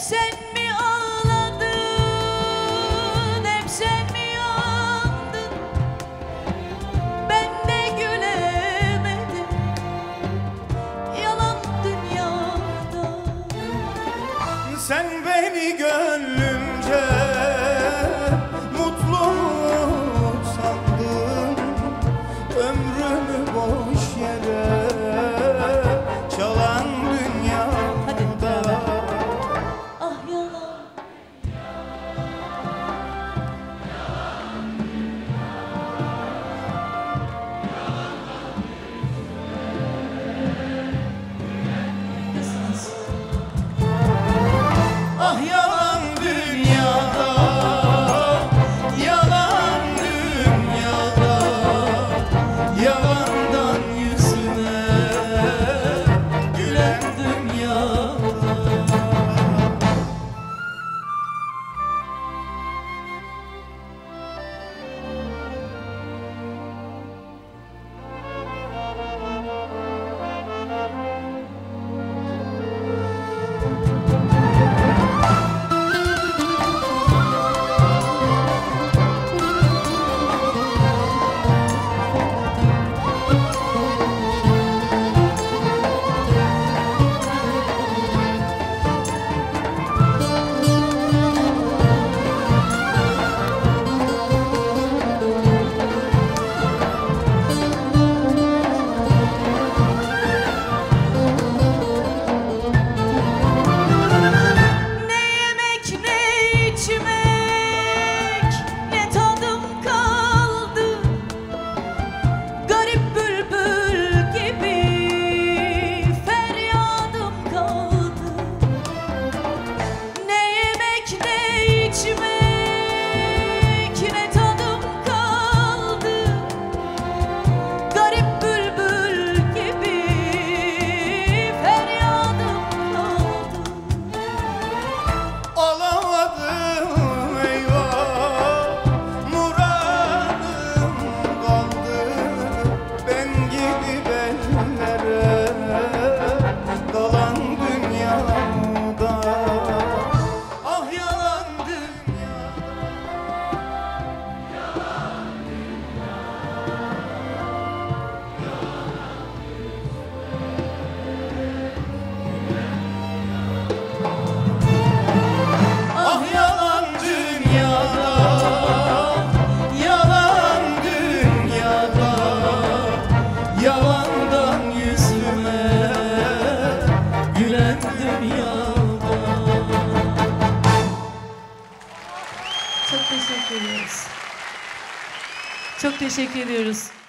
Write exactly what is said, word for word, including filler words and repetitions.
Hep sen mi ağladın, hep sen mi yandın? Ben de gülemedim yalan dünyada. Sen beni gönlümce mutlu sandın, ömrümü boş yere çalan dünyada. Ah yalan dünyada, yalan dünyada, yalandan yüzüne gülen dünyada. Çok teşekkür ediyoruz. Çok teşekkür ediyoruz.